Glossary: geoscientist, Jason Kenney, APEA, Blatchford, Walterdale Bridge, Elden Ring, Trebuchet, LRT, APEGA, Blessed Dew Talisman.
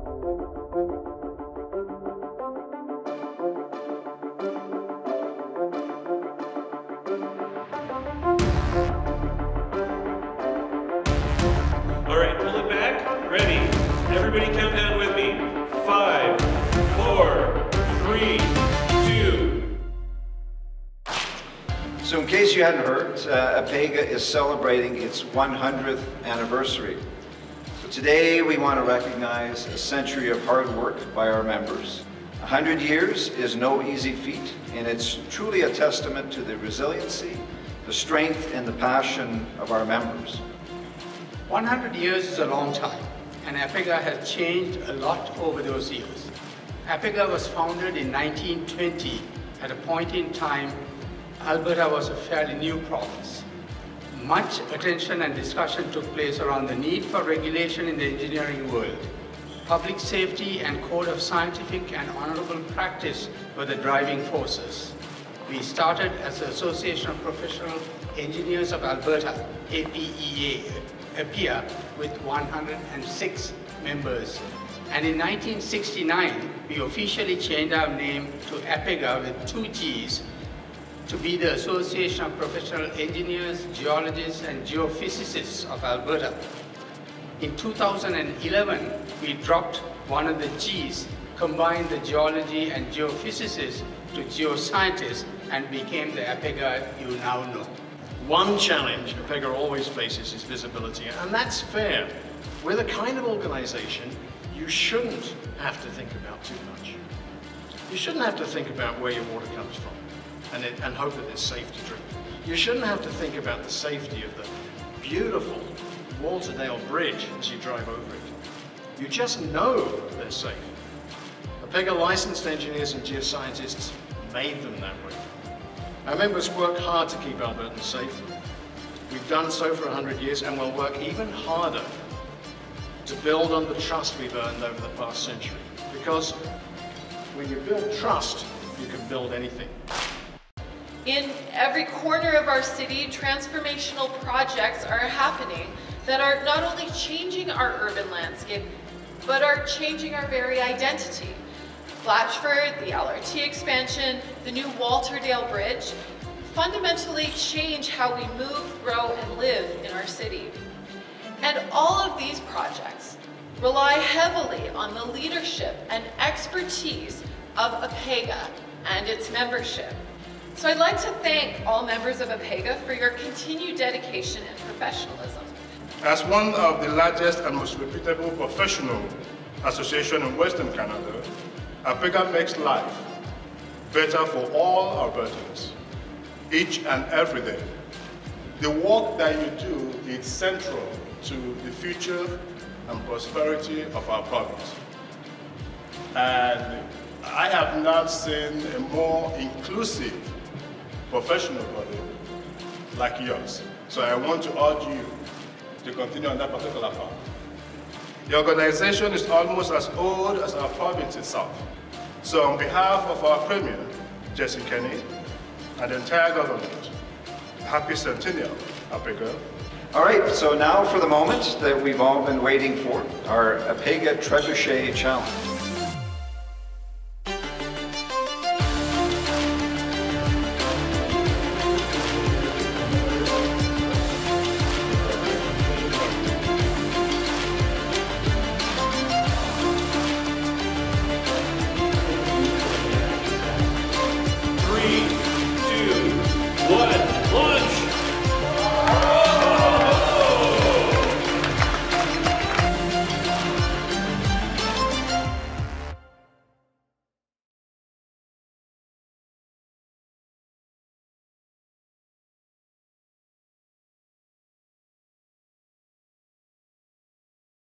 Alright, pull it back. Ready. Everybody count down with me. 5, 4, 3, 2. So in case you hadn't heard, APEGA is celebrating its 100th anniversary. Today we want to recognize a century of hard work by our members. 100 years is no easy feat, and it's truly a testament to the resiliency, the strength, and the passion of our members. 100 years is a long time, and APEGA has changed a lot over those years. APEGA was founded in 1920. At a point in time, Alberta was a fairly new province. Much attention and discussion took place around the need for regulation in the engineering world. Public safety and code of scientific and honorable practice were the driving forces. We started as the Association of Professional Engineers of Alberta, APEA, with 106 members. And in 1969, we officially changed our name to APEGA with 2 G's, to be the Association of Professional Engineers, Geologists, and Geophysicists of Alberta. In 2011, we dropped one of the G's, combined the geology and geophysicists to geoscientists, and became the APEGA you now know. One challenge APEGA always faces is visibility, and that's fair. We're the kind of organization you shouldn't have to think about too much. You shouldn't have to think about where your water comes from and hope that it's safe to drink. You shouldn't have to think about the safety of the beautiful Walterdale Bridge as you drive over it. You just know they're safe. APEGA licensed engineers and geoscientists made them that way. Our members work hard to keep Albertans safe. We've done so for 100 years, and we'll work even harder to build on the trust we've earned over the past century. Because when you build trust, you can build anything. In every corner of our city, transformational projects are happening that are not only changing our urban landscape, but are changing our very identity. Blatchford, the LRT expansion, the new Walterdale Bridge, fundamentally change how we move, grow, and live in our city. And all of these projects rely heavily on the leadership and expertise of APEGA and its membership. So I'd like to thank all members of APEGA for your continued dedication and professionalism. As one of the largest and most reputable professional associations in Western Canada, APEGA makes life better for all Albertans, each and every day. The work that you do is central to the future and prosperity of our province. And I have not seen a more inclusive professional body like yours. So I want to urge you to continue on that particular path. The organization is almost as old as our province itself. So on behalf of our Premier, Jason Kenney, and the entire government, happy centennial, APEGA. All right, so now for the moment that we've all been waiting for, our APEGA Trebuchet Challenge. What?